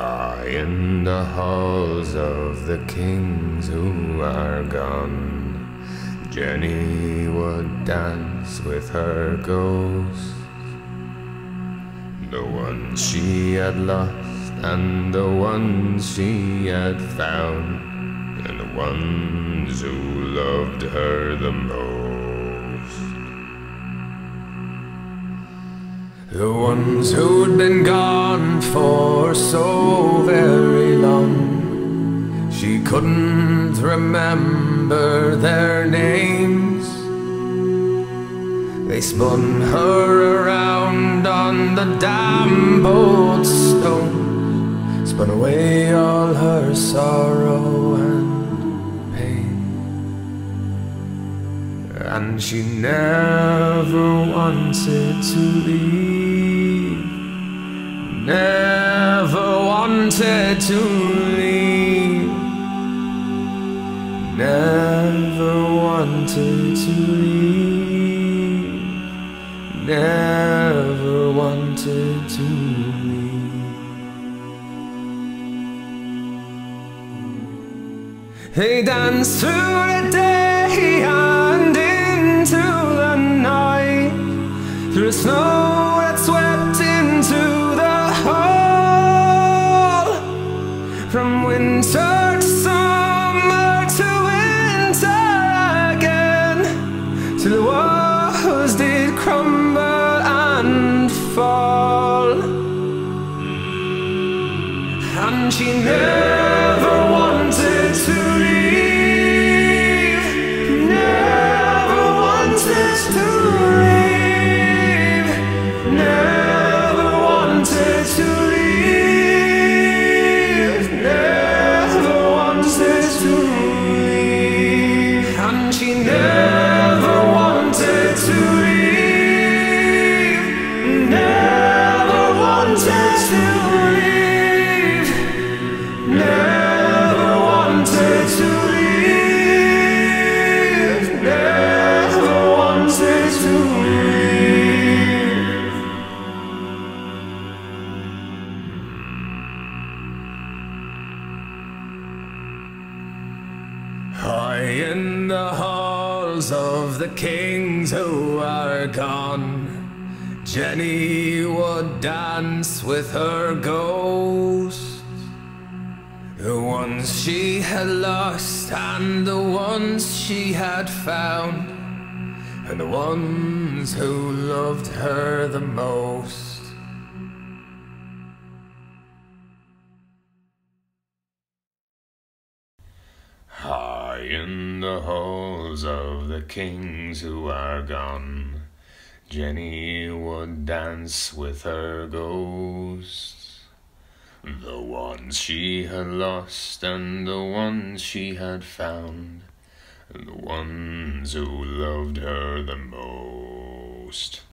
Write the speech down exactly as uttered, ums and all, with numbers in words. are in the halls of the kings who are gone. Jenny would dance with her ghosts, the ones she had lost and the ones she had found, and the ones who loved her the most. The ones who'd been gone for so very long, she couldn't remember their names. They spun her around on the damp old stone, spun away all her sorrow and pain. And she never wanted to leave, never wanted to leave, never wanted to leave, never wanted to leave. They danced through the day and into the night, through the snow that swept into the hall. From winter to summer to winter again, till the walls did crumble and fall. And she never wanted to leave, never wanted to leave, never wanted to leave, never wanted to leave. And she never wanted to leave, high in the halls of the kings who are gone, Jenny would dance with her ghosts, the ones she had lost and the ones she had found, and the ones who loved her the most. High in the halls of the kings who are gone, Jenny would dance with her ghosts, the ones she had lost and the ones she had found, and the ones who loved her the most.